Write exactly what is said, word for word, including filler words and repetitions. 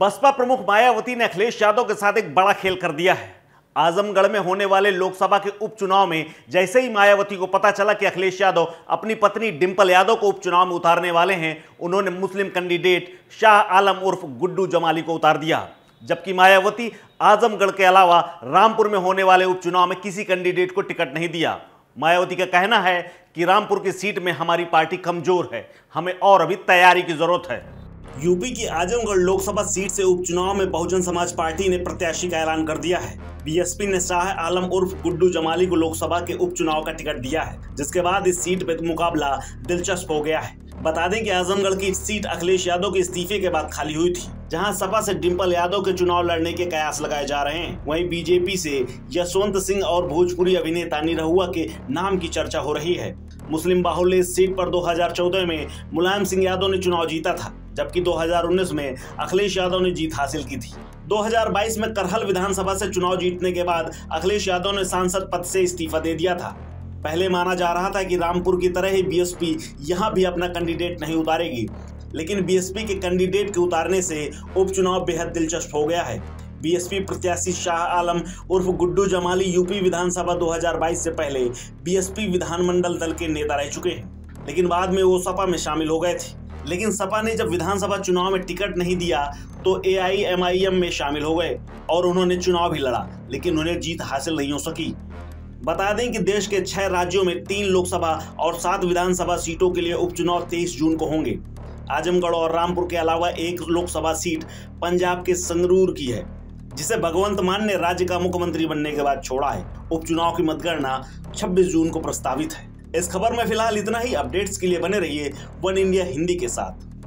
बसपा प्रमुख मायावती ने अखिलेश यादव के साथ एक बड़ा खेल कर दिया है। आजमगढ़ में होने वाले लोकसभा के उपचुनाव में जैसे ही मायावती को पता चला कि अखिलेश यादव अपनी पत्नी डिंपल यादव को उपचुनाव में उतारने वाले हैं, उन्होंने मुस्लिम कैंडिडेट शाह आलम उर्फ गुड्डू जमाली को उतार दिया। जबकि मायावती आजमगढ़ के अलावा रामपुर में होने वाले उपचुनाव में किसी कैंडिडेट को टिकट नहीं दिया। मायावती का कहना है कि रामपुर की सीट में हमारी पार्टी कमजोर है, हमें और अभी तैयारी की जरूरत है। यूपी की आजमगढ़ लोकसभा सीट से उपचुनाव में बहुजन समाज पार्टी ने प्रत्याशी का ऐलान कर दिया है। बीएसपी ने शाह आलम उर्फ गुड्डू जमाली को लोकसभा के उपचुनाव का टिकट दिया है, जिसके बाद इस सीट पर मुकाबला दिलचस्प हो गया है। बता दें कि आजमगढ़ की सीट अखिलेश यादव के इस्तीफे के बाद खाली हुई थी, जहां सपा से डिंपल यादव के चुनाव लड़ने के कयास लगाए जा रहे हैं। वहीं बीजेपी से यशवंत सिंह और भोजपुरी अभिनेता निरहुआ के नाम की चर्चा हो रही है। मुस्लिम बाहुल्य इस सीट पर दो हजार चौदह में मुलायम सिंह यादव ने चुनाव जीता था, जबकि दो हजार उन्नीस में अखिलेश यादव ने जीत हासिल की थी। दो हजार बाईस में करहल विधानसभा से चुनाव जीतने के बाद अखिलेश यादव ने सांसद पद से इस्तीफा दे दिया था। पहले माना जा रहा था कि रामपुर की तरह ही बीएसपी यहां भी अपना कैंडिडेट नहीं उतारेगी, लेकिन बीएसपी के कैंडिडेट के उतारने से उपचुनाव बेहद दिलचस्प हो गया है। बीएसपी प्रत्याशी शाह आलम उर्फ गुड्डू जमाली यूपी विधानसभा दो हजार बाईस से पहले बीएसपी विधानमंडल दल के नेता रह चुके हैं, लेकिन बाद में वो सपा में शामिल हो गए थे। लेकिन सपा ने जब विधानसभा चुनाव में टिकट नहीं दिया तो ए आई एम आई एम में शामिल हो गए और उन्होंने चुनाव भी लड़ा, लेकिन उन्हें जीत हासिल नहीं हो सकी। बता दें कि देश के छह राज्यों में तीन लोकसभा और सात विधानसभा सीटों के लिए उपचुनाव तेईस जून को होंगे। आजमगढ़ और रामपुर के अलावा एक लोकसभा सीट पंजाब के संगरूर की है, जिसे भगवंत मान ने राज्य का मुख्यमंत्री बनने के बाद छोड़ा है। उपचुनाव की मतगणना छब्बीस जून को प्रस्तावित है। इस खबर में फिलहाल इतना ही। अपडेट्स के लिए बने रहिए वन इंडिया हिंदी के साथ।